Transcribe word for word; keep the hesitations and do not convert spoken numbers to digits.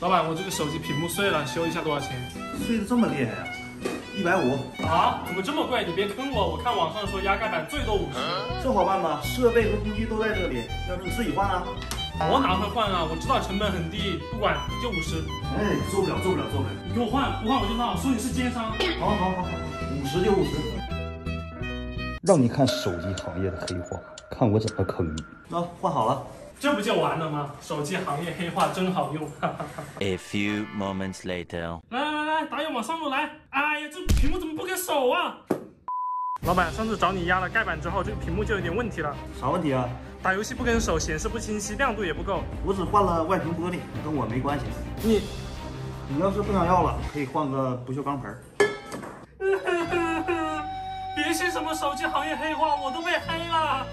老板，我这个手机屏幕碎了，修一下多少钱？碎的这么厉害呀、啊？一百五。啊？怎么这么贵？你别坑我！我看网上说压盖板最多五十。这好办吧？设备和工具都在这里，要不你自己换啊？我哪会换啊？我知道成本很低，不管就五十。哎，做不了，做不了，做不了！你给我换，不换我就闹，说你是奸商。好好好好，五十就五十。让你看手机行业的黑化，看我怎么坑你。啊，换好了。 这不就完了吗？手机行业黑话真好用。哈哈哈哈 A few moments later， 来来来，打野往上路来。哎呀，这屏幕怎么不跟手啊？老板，上次找你压了盖板之后，这个屏幕就有点问题了。啥问题啊？打游戏不跟手，显示不清晰，亮度也不够。我只换了外屏玻璃，跟我没关系。你，你要是不想要了，可以换个不锈钢盆。别信什么手机行业黑话，我都被黑了。